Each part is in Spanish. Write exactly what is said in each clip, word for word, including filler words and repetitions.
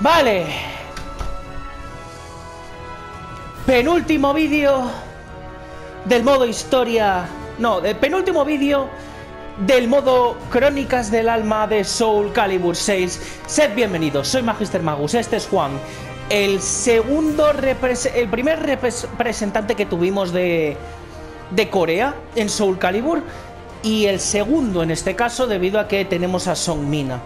Vale. Penúltimo vídeo del modo historia. No, del penúltimo vídeo del modo Crónicas del alma de Soul Calibur seis. Sed bienvenidos, soy Magister Magus, este es Hwang. El segundo el primer representante que tuvimos de, de Corea en Soul Calibur. Y el segundo en este caso, debido a que tenemos a Seong Mi-na.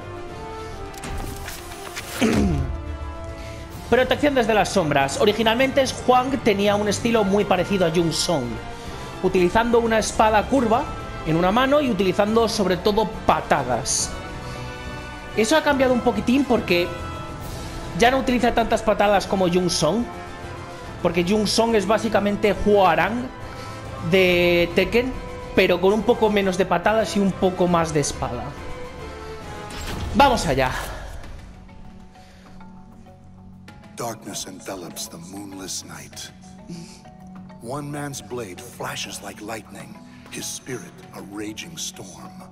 Protección desde las sombras. Originalmente Hwang tenía un estilo muy parecido a Jung Song, utilizando una espada curva en una mano y utilizando sobre todo patadas. Eso ha cambiado un poquitín porque ya no utiliza tantas patadas como Jung Song, porque Jung Song es básicamente Hwarang de Tekken, pero con un poco menos de patadas y un poco más de espada. Vamos allá. Darkness envelops the moonless night. One man's blade flashes like lightning, his spirit a raging storm.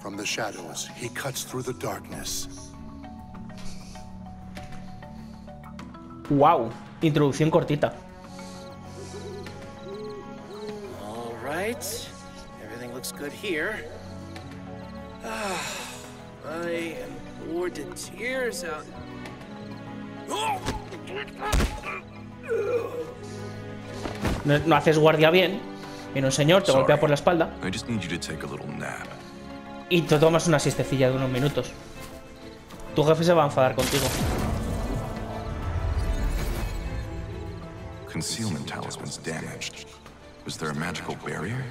From the shadows, he cuts through the darkness. Wow, introducción cortita. All right. Everything looks good here. Ah, I am bored to tears out. No, no haces guardia bien. Viene un señor, te golpea por la espalda y te tomas una siestecilla de unos minutos. Tu jefe se va a enfadar contigo. Concealment talisman's damaged. Was there a magical barrier?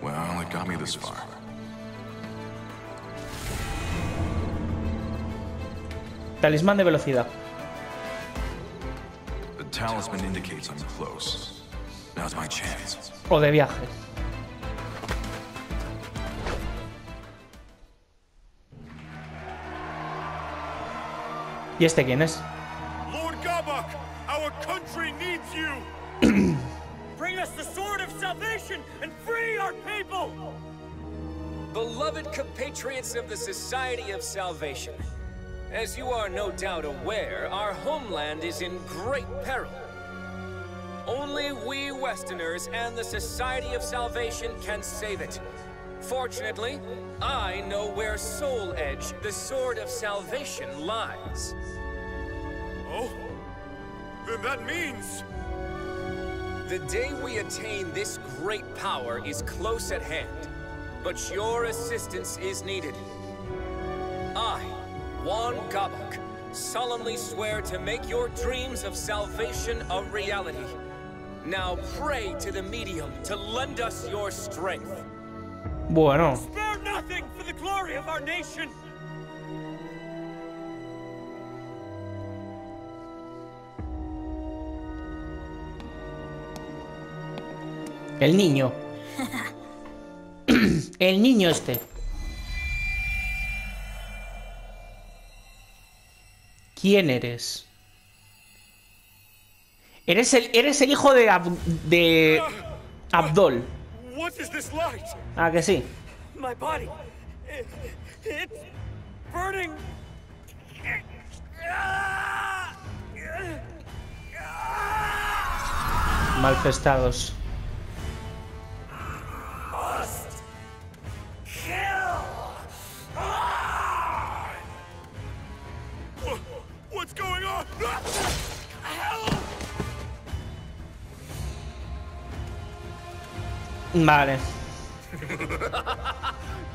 Well, it got me this far. Talismán de velocidad. O de viaje. ¿Y este quién es? Lord Gabok, our country needs you. Bring us the Sword of Salvation and free our people. Beloved compatriots of the Society of Salvation. As you are no doubt aware, our homeland is in great peril. Only we Westerners and the Society of Salvation can save it. Fortunately, I know where Soul Edge, the Sword of Salvation, lies. Oh? Then that means... The day we attain this great power is close at hand, but your assistance is needed. I... Won Gabok, solemnly swear to make your dreams of salvation a reality. Now pray to the medium to lend us your strength. Bueno. Spare nothing for the glory of our nation. El niño. El niño este. ¿Quién eres? Eres el, eres el hijo de, Ab, de Abdol. Ah, que sí. Malfestados. Vale.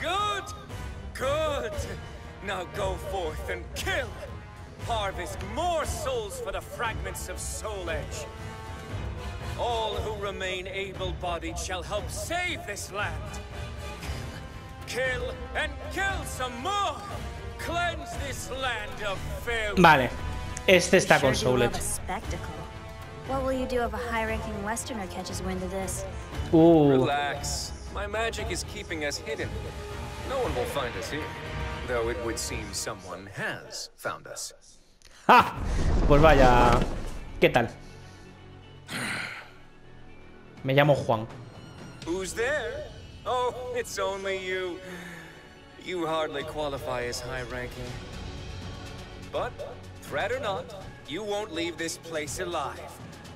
Good. Good. Now go forth and kill. Harvest more souls for the fragments of Soul Edge. All who remain able-bodied shall help save this land. Kill and kill some more. Cleanse this land of fair. Vale. Este está con Soul Edge. What will you do if a high-ranking Westerner catches wind of this? Ooh. Relax. My magic is keeping us hidden. No one will find us here. Though it would seem someone has found us. ¡Ah! Pues vaya. ¿Qué tal? Me llamo Hwang. Who's there? Oh, it's only you. You hardly qualify as high ranking. But, threat or not, you won't leave this place alive.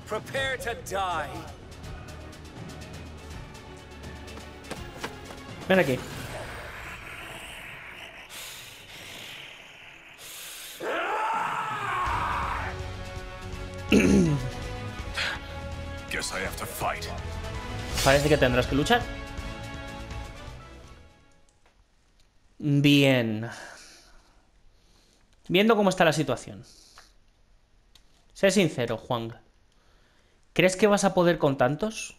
Prepare to die. Ven aquí. Guess I have to fight. Parece que tendrás que luchar. Bien. Viendo cómo está la situación. Sé sincero, Hwang. ¿Crees que vas a poder con tantos?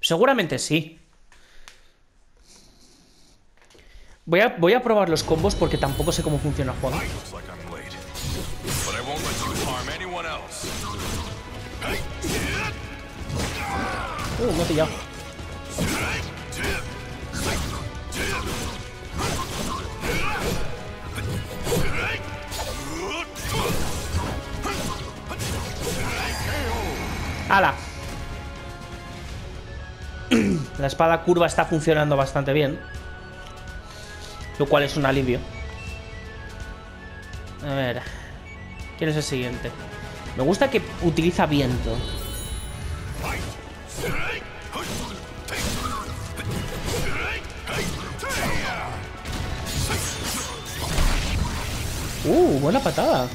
Seguramente sí. Voy a, voy a probar los combos porque tampoco sé cómo funciona Hwang. Uh, me he pillado. ¡Hala! La espada curva está funcionando bastante bien, lo cual es un alivio. A ver, ¿quién es el siguiente? Me gusta que utiliza viento. Uh, buena patada.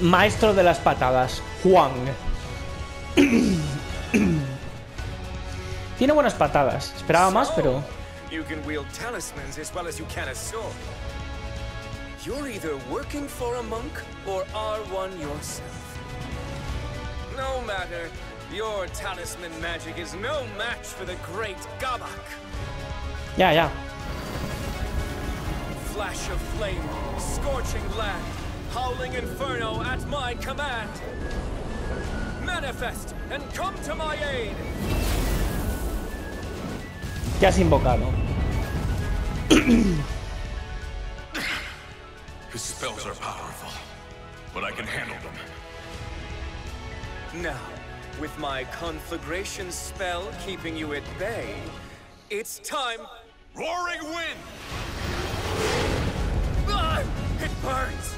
Maestro de las patadas, Hwang. Tiene buenas patadas. Esperaba más, pero... You're either working for a monk or are one yourself. No matter, your talisman magic is no match for the great Gabok. Yeah, yeah. Flash of flame, scorching land, howling inferno at my command. Manifest and come to my aid. Te has invocado. His spells are powerful, but I can handle them. Now, with my conflagration spell keeping you at bay, it's time. Roaring wind! Ah, it burns!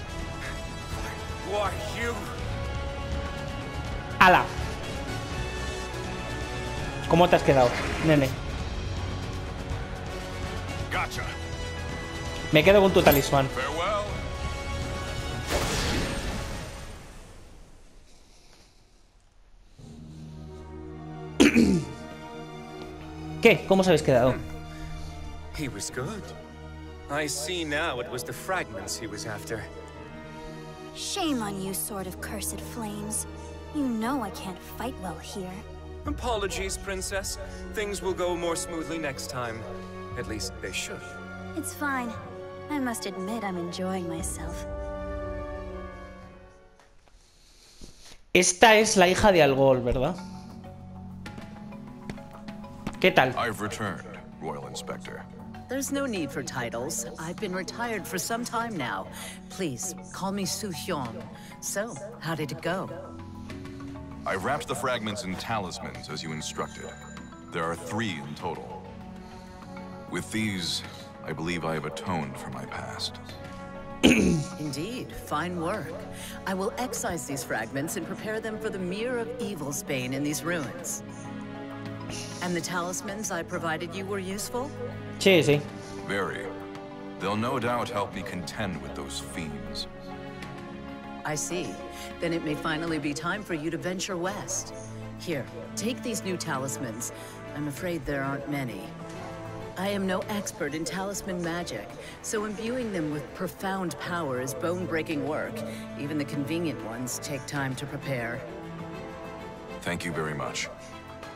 Why you? Ala. ¿Cómo te has quedado, nene? Gotcha. Me quedo con tu talismán. Farewell. ¿Qué? ¿Cómo os habéis quedado? He was good. I see now it was the fragments he was after. Shame on you, sword of cursed flames. You know I can't fight well here. Apologies, princess. Things will go more smoothly next time. At least they should. It's fine. I must admit I'm enjoying myself. Esta es la hija de Algol, ¿verdad? ¿Qué tal? I've returned, Royal Inspector. There's no need for titles. I've been retired for some time now. Please, call me Su-hyeon. So, how did it go? I wrapped the fragments in talismans as you instructed. There are three in total. With these, I believe I have atoned for my past. Indeed, fine work. I will excise these fragments and prepare them for the Mirror of Evil's Bane in these ruins. And the talismans I provided you were useful? Cheesy. Very. They'll no doubt help me contend with those fiends. I see. Then it may finally be time for you to venture west. Here, take these new talismans. I'm afraid there aren't many. I am no expert in talisman magic, so imbuing them with profound power is bone-breaking work. Even the convenient ones take time to prepare. Thank you very much.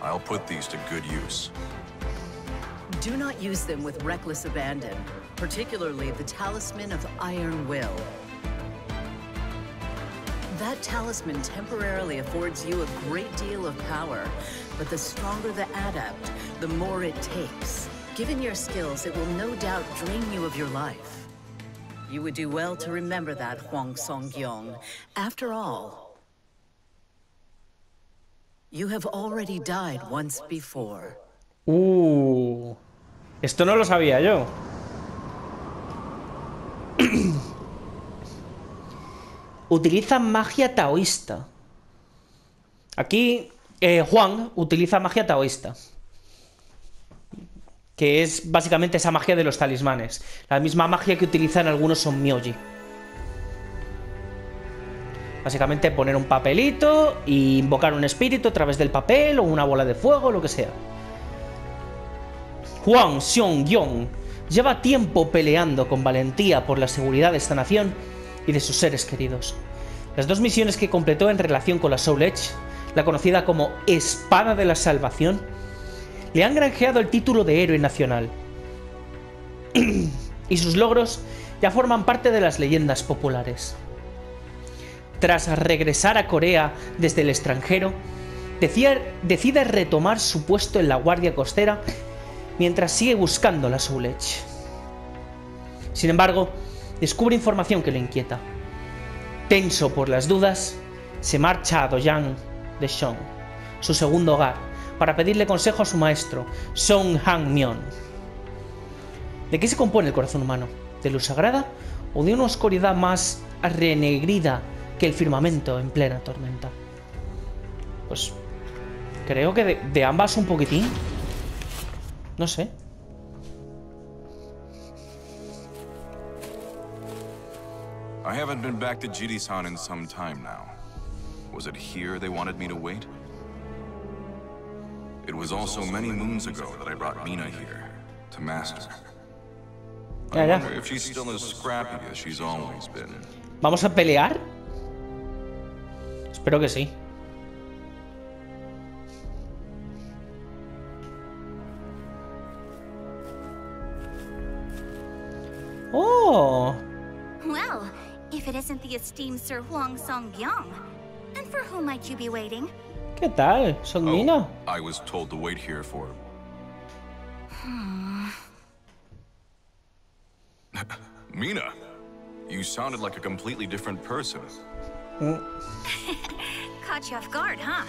I'll put these to good use. Do not use them with reckless abandon, particularly the Talisman of Iron Will. That talisman temporarily affords you a great deal of power, but the stronger the adept, the more it takes. Given your skills, it will no doubt drain you of your life. You would do well to remember that, Hwang Seong-gyeong. After all, you have already died once before. Uh, esto no lo sabía yo. Utiliza magia taoísta. Aquí eh, Hwang utiliza magia taoísta, que es básicamente esa magia de los talismanes, la misma magia que utilizan algunos son myoji. Básicamente poner un papelito y invocar un espíritu a través del papel o una bola de fuego, lo que sea. Hwang Seong-gyeong lleva tiempo peleando con valentía por la seguridad de esta nación y de sus seres queridos. Las dos misiones que completó en relación con la Soul Edge, la conocida como Espada de la Salvación, le han granjeado el título de héroe nacional. Y sus logros ya forman parte de las leyendas populares. Tras regresar a Corea desde el extranjero, decide retomar su puesto en la Guardia Costera mientras sigue buscando la Soul Edge. Sin embargo, descubre información que lo inquieta. Tenso por las dudas, se marcha a Dojang de Seong, su segundo hogar, para pedirle consejo a su maestro, Song Han-myon. ¿De qué se compone el corazón humano? ¿De luz sagrada o de una oscuridad más renegrida que el firmamento en plena tormenta? Pues creo que de, de ambas un poquitín. No sé. I haven't been back to Jirisan in some time now. Was it here they wanted me to wait? It was also many moons ago that I brought Mina here to master. I wonder if she's still as scrappy as she's always been. ¿Vamos a pelear? Espero que sí. Oh. Well, if it isn't the esteemed Sir Hwang Seong-gyeong, and for whom might you be waiting? ¿Qué tal, Seong Mi-na? I was told to wait here for. Mina, you sounded like a completely different person. Caught you off guard, huh?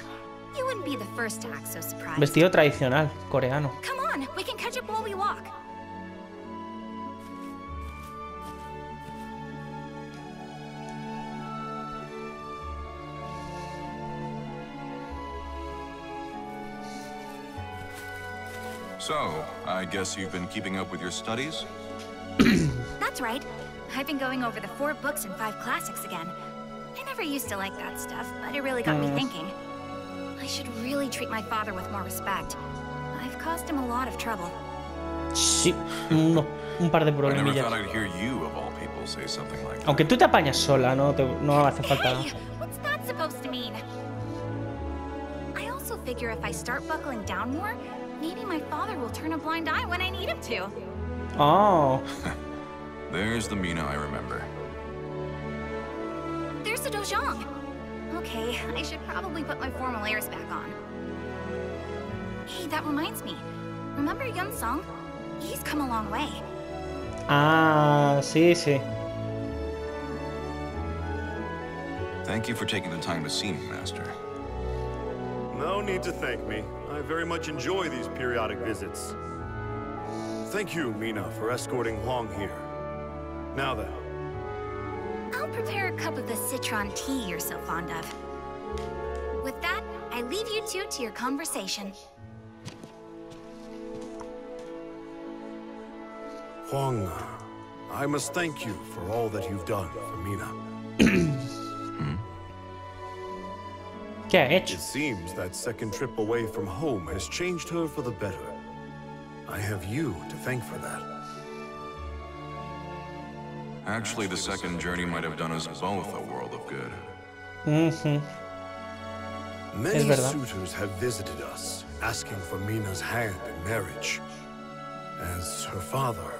You wouldn't be the first to act so surprised. Vestido tradicional coreano. Come on, we can catch up while we walk. So, I guess you've been keeping up with your studies? That's right. I've been going over the four books and five classics again. I never used to like that stuff, but it really got me thinking. I should really treat my father with more respect. I've caused him a lot of trouble. Sí, no, un par de problemas. I never thought I'd hear you of all people say something like that. Aunque tú te apañas sola, no, te, no hace falta. Hey, what's that supposed to mean? I also figure if I start buckling down more, maybe my father will turn a blind eye when I need him to. Oh. There's the Mina I remember. There's the Dojang. Okay, I should probably put my formal airs back on. Hey, that reminds me. Remember Yun Song? He's come a long way. Ah, sí, sí. Thank you for taking the time to see me, Master. No need to thank me. I very much enjoy these periodic visits. Thank you, Mina, for escorting Hwang here. Now then. I'll prepare a cup of the citron tea you're so fond of. With that, I leave you two to your conversation. Hwang, I must thank you for all that you've done for Mina. It seems that second trip away from home has changed her for the better. I have you to thank for that. Actually, the second journey might have done us both a world of good. Mm-hmm. Many suitors have visited us, asking for Mina's hand in marriage. As her father,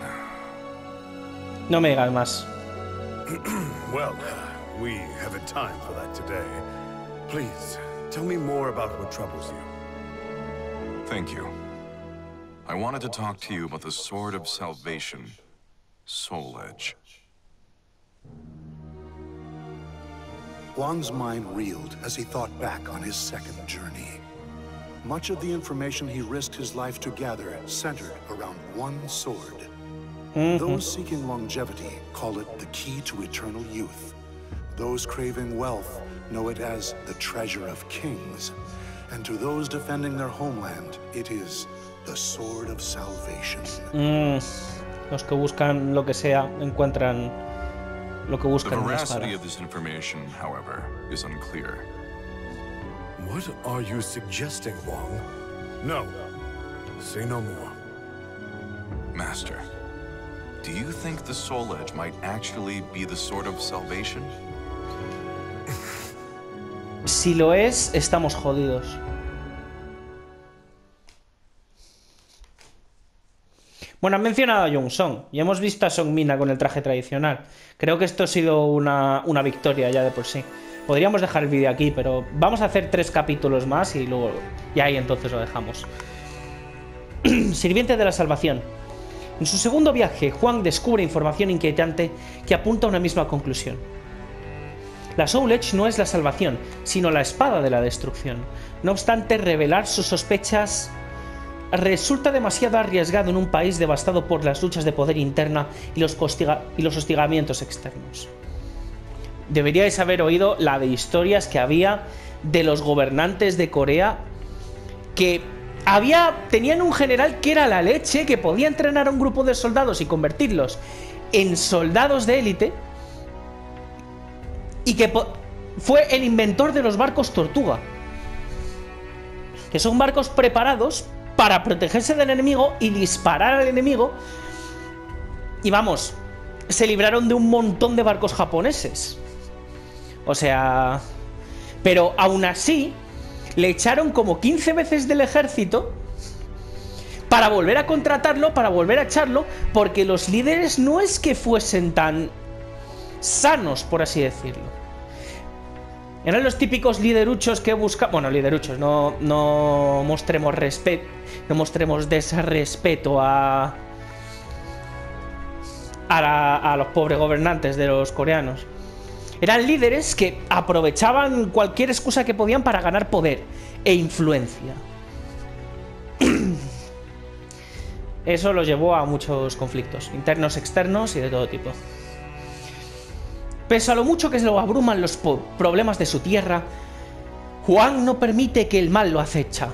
I'm... No me digas más. Well, we haven't time for that today. Please, tell me more about what troubles you. Thank you. I wanted to talk to you about the Sword of Salvation, Soul Edge. Hwang's mind reeled as he thought back on his second journey. Much of the information he risked his life to gather centered around one sword. Mm-hmm. Those seeking longevity call it the key to eternal youth. Those craving wealth know it as the treasure of kings. And to those defending their homeland, it is the Sword of Salvation. Mm. Los que buscan lo que sea encuentran lo que buscan. The veracity of this information, however, is unclear. What are you suggesting, Hwang? No. Say no more. Master, do you think the Soul Edge might actually be the Sword of Salvation? Si lo es, estamos jodidos. Bueno, han mencionado a Jung Song y hemos visto a Seong Mi-na con el traje tradicional. Creo que esto ha sido una, una victoria ya de por sí. Podríamos dejar el vídeo aquí, pero vamos a hacer tres capítulos más y luego ya ahí entonces lo dejamos. Sirviente de la Salvación. En su segundo viaje, Hwang descubre información inquietante que apunta a una misma conclusión. La Soul Edge no es la salvación, sino la espada de la destrucción. No obstante, revelar sus sospechas resulta demasiado arriesgado en un país devastado por las luchas de poder interna y los, y los hostigamientos externos. Deberíais haber oído la de historias que había de los gobernantes de Corea que había, tenían un general que era la leche, que podía entrenar a un grupo de soldados y convertirlos en soldados de élite y que fue el inventor de los barcos tortuga, que son barcos preparados para protegerse del enemigo y disparar al enemigo. Y vamos, se libraron de un montón de barcos japoneses. O sea... Pero aún así, le echaron como quince veces del ejército para volver a contratarlo, para volver a echarlo, porque los líderes no es que fuesen tan sanos, por así decirlo. Eran los típicos lideruchos que buscaban... Bueno, lideruchos, no, no mostremos respeto, no mostremos desrespeto a... A, la, a los pobres gobernantes de los coreanos. Eran líderes que aprovechaban cualquier excusa que podían para ganar poder e influencia. Eso los llevó a muchos conflictos, internos, externos y de todo tipo. Pese a lo mucho que se lo abruman los problemas de su tierra, Hwang no permite que el mal lo acecha.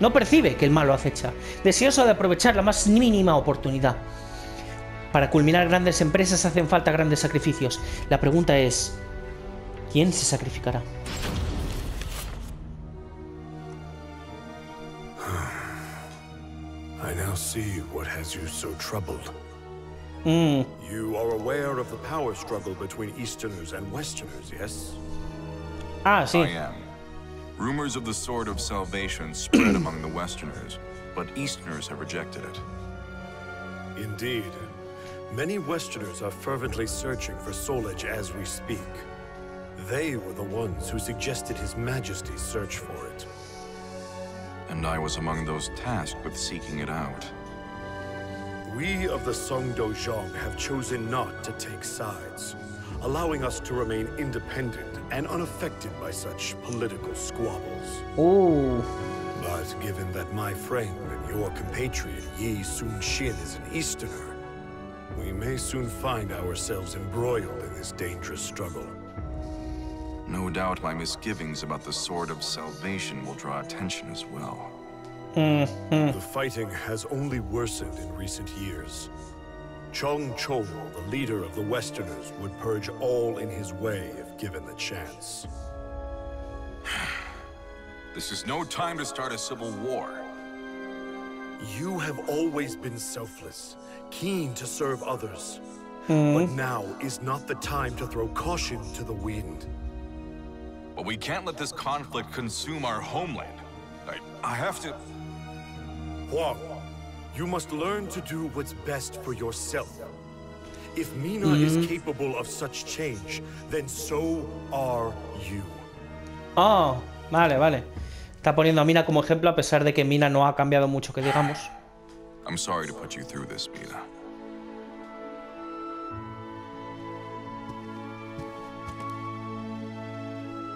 No percibe que el mal lo acecha, deseoso de aprovechar la más mínima oportunidad. Para culminar grandes empresas hacen falta grandes sacrificios. La pregunta es, ¿quién se sacrificará? I now see what has you so troubled. Mm. You are aware of the power struggle between Easterners and Westerners, yes? Ah, sí. I am. Rumors of the Sword of Salvation spread among the Westerners, but Easterners have rejected it. Indeed. Many Westerners are fervently searching for Soul Edge as we speak. They were the ones who suggested His Majesty's search for it. And I was among those tasked with seeking it out. We of the Seong Dojang have chosen not to take sides, allowing us to remain independent and unaffected by such political squabbles. Oh. But given that my friend and your compatriot Yi Sun-sin is an Easterner, we may soon find ourselves embroiled in this dangerous struggle. No doubt my misgivings about the Sword of Salvation will draw attention as well. Mm-hmm. The fighting has only worsened in recent years. Chong Chol, the leader of the Westerners, would purge all in his way if given the chance. This is no time to start a civil war. You have always been selfless, keen to serve others. Mm. But now is not the time to throw caution to the wind. But we can't let this conflict consume our homeland. I, I have to... Hwang, you must learn to do what's best for yourself. If Mina mm. is capable of such change, then so are you. Oh, vale, vale. Está poniendo a Mina como ejemplo a pesar de que Mina no ha cambiado mucho, que digamos. I'm sorry to put you through this, Mina.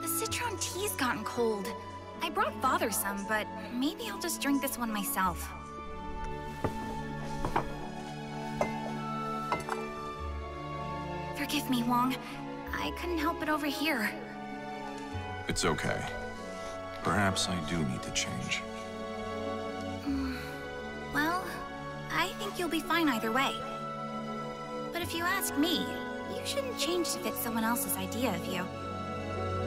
The citron tea's gotten cold. I brought father some, but maybe I'll just drink this one myself. Forgive me, Hwang. I couldn't help it over here. It's okay. Perhaps I do need to change. Mm, well, I think you'll be fine either way. But if you ask me, you shouldn't change to fit someone else's idea of you.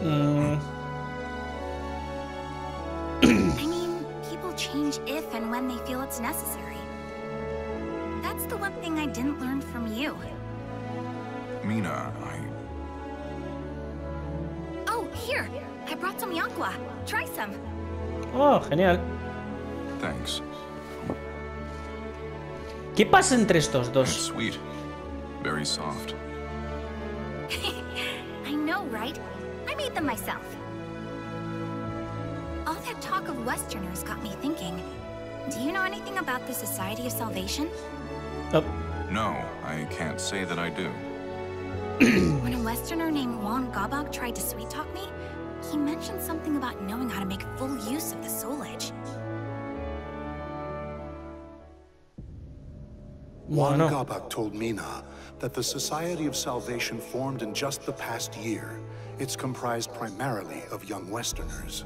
Mm. I mean, people change if and when they feel it's necessary. That's the one thing I didn't learn from you. Mina, I... Oh, here! I brought some yankwa. Try some. Oh, genial. Thanks. ¿Qué pasa entre estos dos? That's sweet. Very soft. I know, right? I made them myself. All that talk of Westerners got me thinking. Do you know anything about the Society of Salvation? Oh. No, I can't say that I do. When a Westerner named Won Gabok tried to sweet-talk me, he mentioned something about knowing how to make full use of the Soul Edge. Won Gabok told Mina that the Society of Salvation formed in just the past year. It's comprised primarily of young Westerners.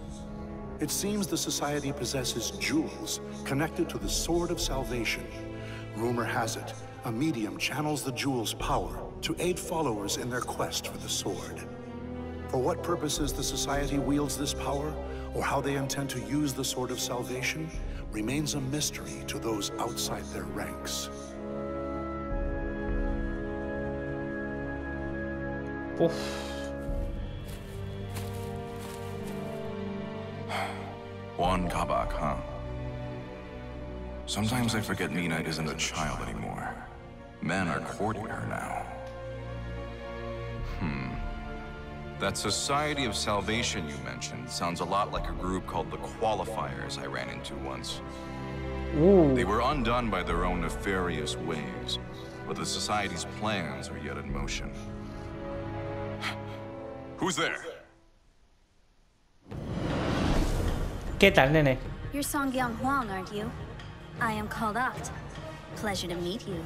It seems the Society possesses jewels connected to the Sword of Salvation. Rumor has it, a medium channels the jewel's power to aid followers in their quest for the sword. For what purposes the Society wields this power, or how they intend to use the Sword of Salvation, remains a mystery to those outside their ranks. Won Gabok, huh? Sometimes I forget Mina isn't a child anymore. Men are courting her now. Hmm. That Society of Salvation you mentioned sounds a lot like a group called the Qualifiers I ran into once. Ooh. They were undone by their own nefarious ways, but the Society's plans are yet in motion. Who's there? ¿Qué tal, nene? You're Seong-gyeong Hwang, aren't you? I am called Oct. Pleasure to meet you.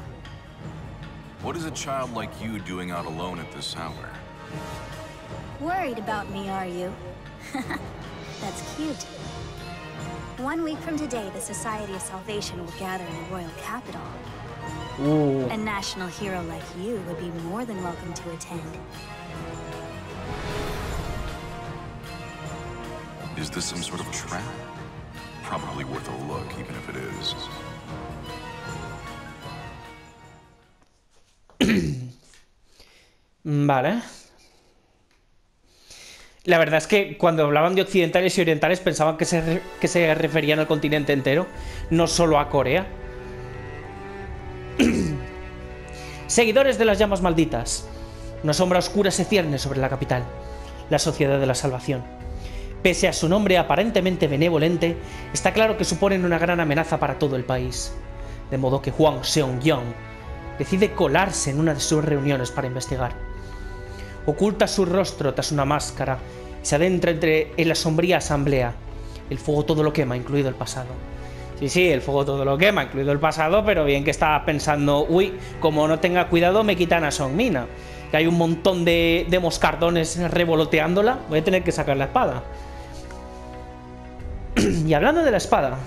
What is a child like you doing out alone at this hour? Worried about me, are you? That's cute. One week from today, the Society of Salvation will gather in the Royal Capital. Ooh. A national hero like you would be more than welcome to attend. Is this some sort of trap? Probably worth a look, even if it is. Vale. La verdad es que cuando hablaban de occidentales y orientales pensaban que se, que se referían al continente entero, no solo a Corea. Seguidores de las llamas malditas. Una sombra oscura se cierne sobre la capital, la Sociedad de la Salvación. Pese a su nombre aparentemente benevolente, está claro que suponen una gran amenaza para todo el país. De modo que Hwang Seong-gyeong decide colarse en una de sus reuniones para investigar. Oculta su rostro tras una máscara y se adentra entre, en la sombría asamblea. El fuego todo lo quema, incluido el pasado. Sí, sí, el fuego todo lo quema, incluido el pasado, pero bien que estaba pensando, uy, como no tenga cuidado me quitan a Seong Mi-na. Que hay un montón de, de moscardones revoloteándola, voy a tener que sacar la espada. Y hablando de la espada,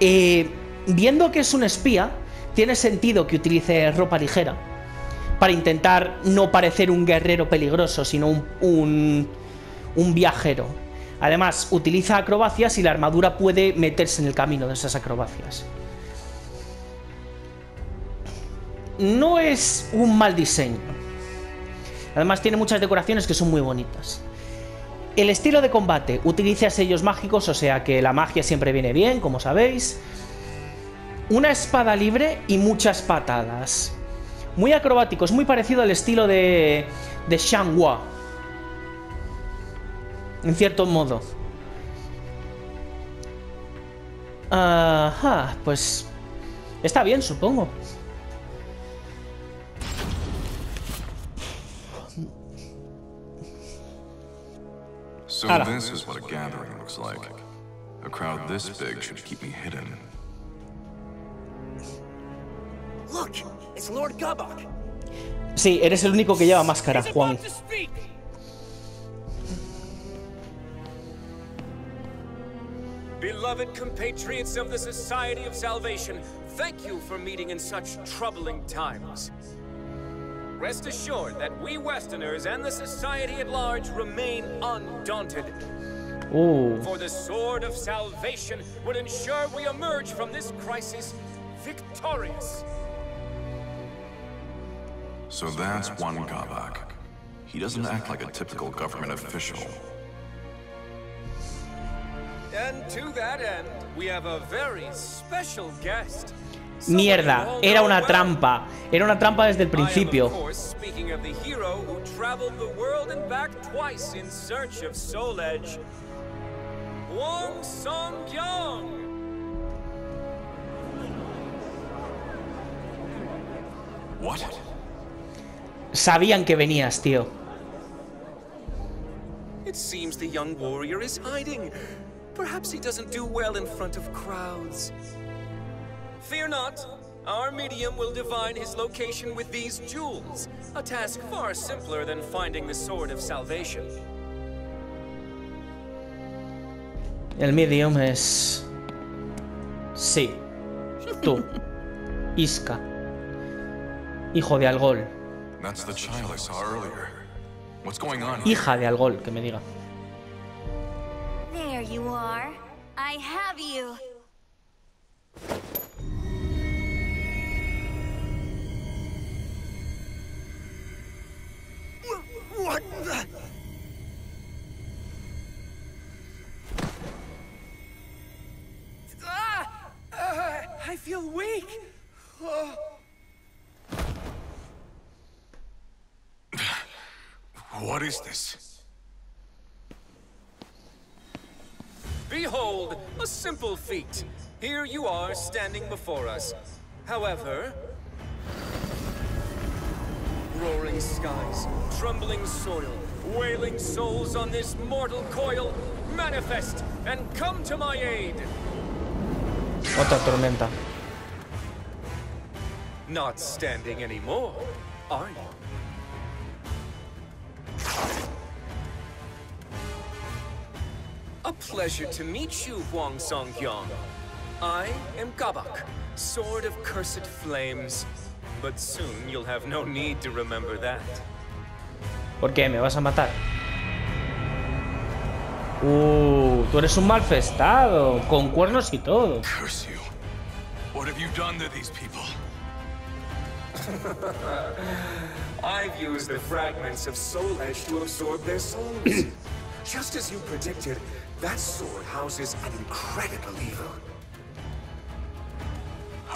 eh, viendo que es un espía, tiene sentido que utilice ropa ligera para intentar no parecer un guerrero peligroso, sino un, un, un viajero. Además, utiliza acrobacias y la armadura puede meterse en el camino de esas acrobacias. No es un mal diseño. Además, tiene muchas decoraciones que son muy bonitas. El estilo de combate. Utiliza sellos mágicos, o sea que la magia siempre viene bien, como sabéis. Una espada libre y muchas patadas. Muy acrobático, es muy parecido al estilo de, de Shanghua, en cierto modo. Ajá, pues está bien, supongo. So this is what a gathering looks like. A crowd this big should keep me hidden. Look, it's Lord Gabok. Sí, eres el único que lleva máscara, Hwang. Beloved compatriots of the Society of Salvation, thank you for meeting in such troubling times. Rest assured that we Westerners and the society at large remain undaunted. Ooh. For the Sword of Salvation will ensure we emerge from this crisis victorious. So that's Won Gabok. He doesn't act like a typical government official. And to that end, we have a very special guest. Mierda, era una trampa. Era una trampa desde el principio. Won Seong-gyeong. Sabían que venías, tío. It seems the young warrior is hiding. Perhaps he doesn't do well in front of crowds. Fear not, our medium will divine his location with these jewels, a task far simpler than finding the Sword of Salvation. El medium es... Sí. Tú. Isca. Hijo de Algol. That's the child I saw earlier. What's going on here? Hija de Algol, que me diga. There you are. I have you. What the... Ah! Uh, I feel weak. Oh. What is this? Behold, a simple feat. Here you are standing before us. However, roaring skies, trembling soil, wailing souls on this mortal coil, manifest and come to my aid. Otra tormenta. Not standing anymore, are you? A pleasure to meet you, Hwang Seong-gyeong. I am Gabok, Sword of Cursed Flames. But soon you'll have no need to remember that. ¿Por qué? ¿Me vas a matar? Uh, tú eres un malfestado, con cuernos y todo. Curse you. What have you done to these people? I've used the fragments of Soul Edge to absorb their souls. Just as you predicted, that sword houses an incredible evil.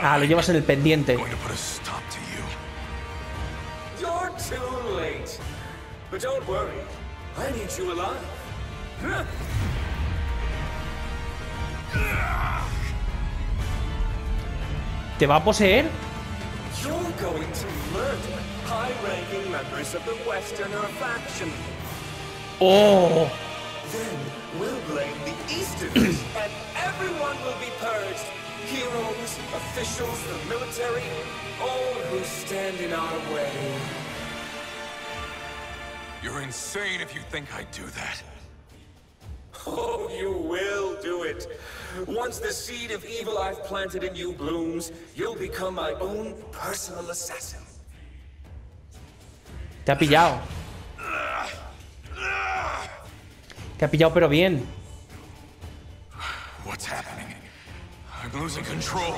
Ah, lo llevas en el pendiente. ¿Te va a poseer? Oh. Heroes, officials, the military, all who stand in our way. You're insane if you think I'd do that. Oh, you will do it. Once the seed of evil I've planted in you blooms, you'll become my own personal assassin. Te ha pillado. Te ha pillado, pero bien. What's happening? I'm losing control.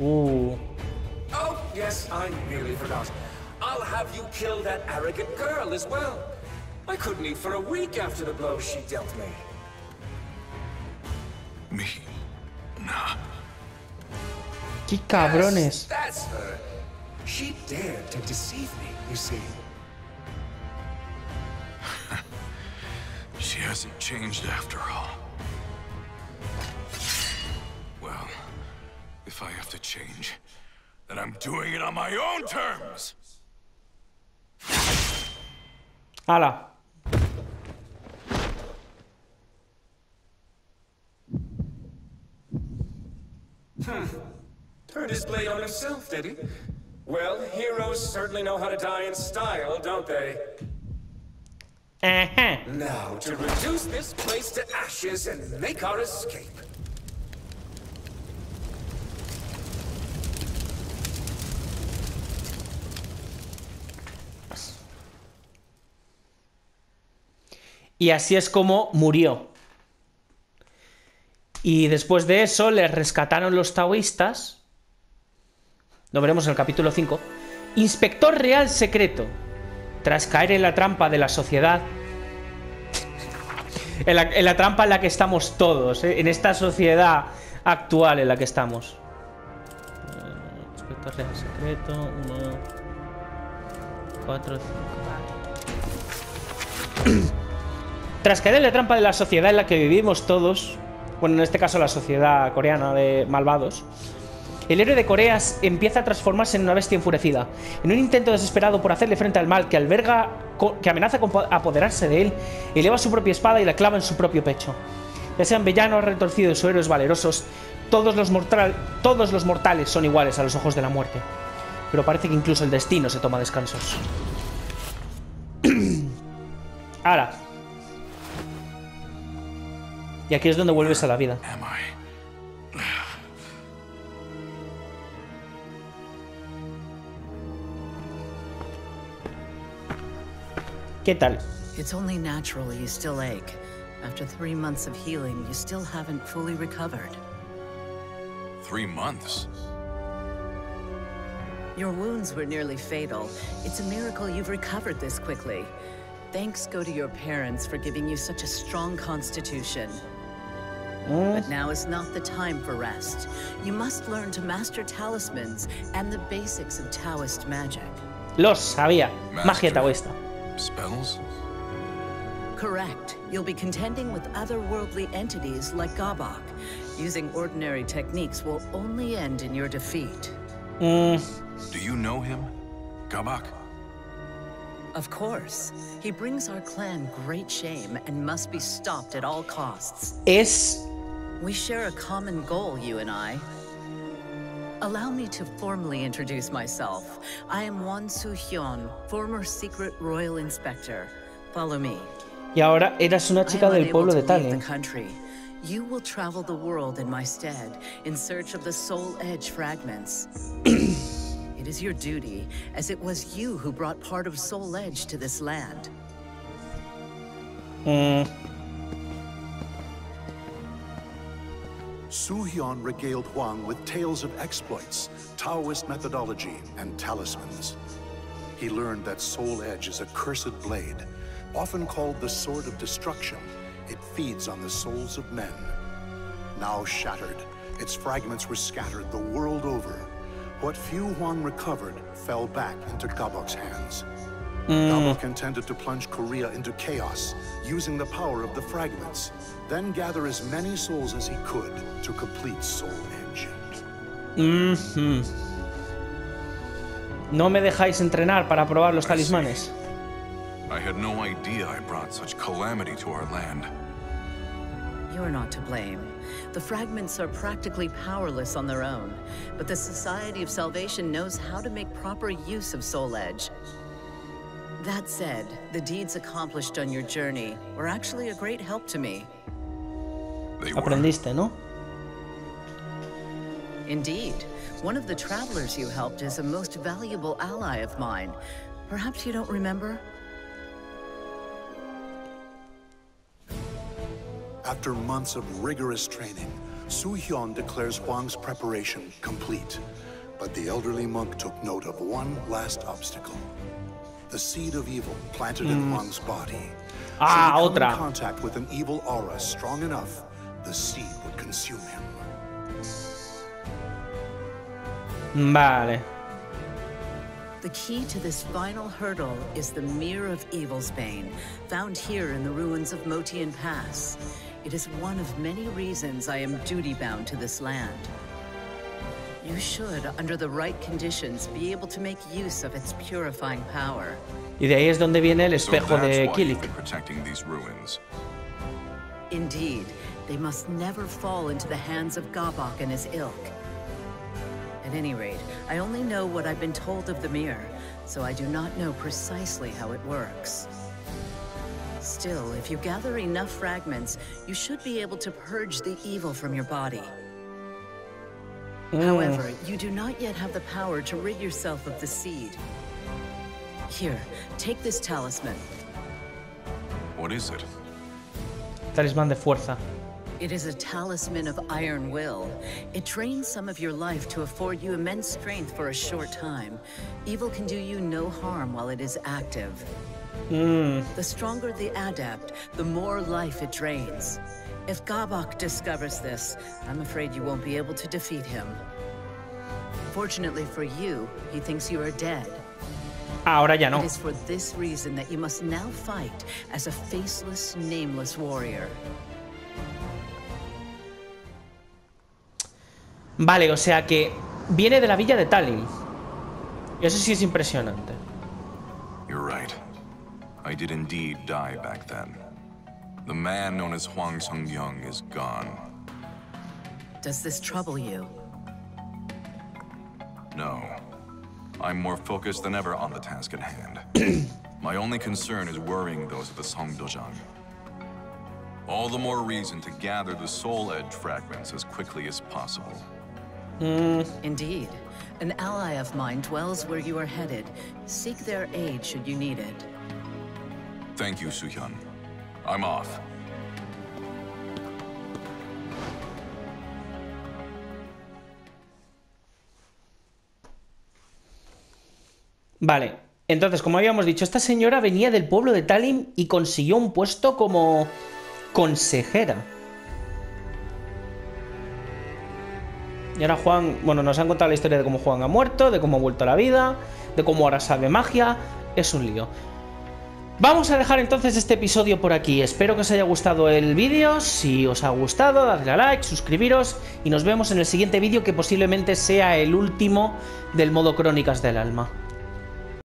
Ooh. Oh, yes, I nearly forgot. I'll have you kill that arrogant girl as well. I couldn't eat for a week after the blow she dealt me. Me? Nah. ¡Qué cabrones! She dared to deceive me, you see. She hasn't changed after all. Well, if I have to change, then I'm doing it on my own terms. Hala. Hmm. Turned his blade on himself, did he? Well, heroes certainly know how to die in style, don't they? Uh-huh. Now to reduce this place to ashes and make our escape. Y así es como murió. Y después de eso les rescataron los taoístas. Lo veremos en el capítulo cinco. Inspector Real Secreto. Tras caer en la trampa de la sociedad. En la, en la trampa en la que estamos todos, ¿eh? En esta sociedad actual en la que estamos. Uh, Inspector Real Secreto. uno, cuatro, cinco. Tras caer en la trampa de la sociedad en la que vivimos todos. Bueno, en este caso la sociedad coreana de malvados. El héroe de Corea empieza a transformarse en una bestia enfurecida. En un intento desesperado por hacerle frente al mal que alberga, que amenaza con apoderarse de él, eleva su propia espada y la clava en su propio pecho. Ya sean villanos, retorcidos o héroes valerosos, todos los, mortal, todos los mortales son iguales a los ojos de la muerte. Pero parece que incluso el destino se toma descansos. Ahora. Y aquí es donde vuelves a la vida. ¿Qué tal? It's only natural you still ache. After three months of healing, you still haven't fully recovered. Three months? Your wounds were nearly fatal. It's a miracle you've recovered this quickly. Thanks go to your parents for giving you such a strong constitution. Mm. But now is not the time for rest. You must learn to master talismans and the basics of Taoist magic. Lo sabía. Magia taoísta. Spells? Correct. You'll be contending with otherworldly entities like Gabok. Using ordinary techniques will only end in your defeat. Mm. Do you know him, Gabok? Of course. He brings our clan great shame and must be stopped at all costs. Es... We share a common goal, you and I. Allow me to formally introduce myself. I am Won Su-hyeon, former secret royal inspector. Follow me. Y ahora eras una chica del pueblo de Talim. You will travel the world in my stead in search of the Soul Edge fragments. It is your duty, as it was you who brought part of Soul Edge to this land. Mm. Su-hyeon regaled Hwang with tales of exploits, Taoist methodology, and talismans. He learned that Soul Edge is a cursed blade, often called the Sword of Destruction. It feeds on the souls of men. Now shattered, its fragments were scattered the world over. What few Hwang recovered fell back into Gabok's hands. Mm. Gabok intended to plunge Korea into chaos, using the power of the fragments, then gather as many souls as he could to complete Soul Edge. Mm-hmm. No me dejáis entrenar para probar los talismanes. I had no idea I brought such calamity to our land. You're not to blame. The fragments are practically powerless on their own, but the Society of Salvation knows how to make proper use of Soul Edge. That said, the deeds accomplished on your journey were actually a great help to me. Aprendiste, ¿no? Indeed. One of the travelers you helped is a most valuable ally of mine. Perhaps you don't remember? After months of rigorous training, Su-hyeon declares Hwang's preparation complete. But the elderly monk took note of one last obstacle. The seed of evil planted mm. in Hwang's body. Ah, so otra. In contact with an evil aura strong enough, the seed would consume him. Vale. The key to this final hurdle is the Mirror of Evil's Bane, found here in the ruins of Motian Pass. It is one of many reasons I am duty-bound to this land. You should, under the right conditions, be able to make use of its purifying power. Y de ahí es donde viene el espejo de Kilik. Indeed, they must never fall into the hands of Gabok and his ilk. At any rate, I only know what I've been told of the mirror, so I do not know precisely how it works. Still, if you gather enough fragments, you should be able to purge the evil from your body. Mm. However, you do not yet have the power to rid yourself of the seed. Here, take this talisman. What is it? Talisman de fuerza. It is a talisman of iron will. It drains some of your life to afford you immense strength for a short time. Evil can do you no harm while it is active. Mm. The stronger the adept, the more life it drains. If Gabok discovers this, I'm afraid you won't be able to defeat him. Fortunately for you, he thinks you are dead. Ahora ya no. It is for this reason that you must now fight as a faceless, nameless warrior. Vale, o sea que viene de la villa de Talim. Eso sí es impresionante. You're right. I did indeed die back then. The man known as Hwang Seong-gyeong is gone. Does this trouble you? No. I'm more focused than ever on the task at hand. My only concern is worrying those of the Seong Dojang. All the more reason to gather the Soul Edge fragments as quickly as possible. Mm. Indeed. An ally of mine dwells where you are headed. Seek their aid should you need it. Thank you, Su-hyeon. I'm off. Vale, entonces, como habíamos dicho, esta señora venía del pueblo de Talim y consiguió un puesto como consejera. Y ahora Hwang, bueno, nos han contado la historia de cómo Hwang ha muerto, de cómo ha vuelto a la vida, de cómo ahora sabe magia. Es un lío. Vamos a dejar entonces este episodio por aquí. Espero que os haya gustado el vídeo. Si os ha gustado, dadle a like, suscribiros y nos vemos en el siguiente vídeo, que posiblemente sea el último del modo Crónicas del Alma.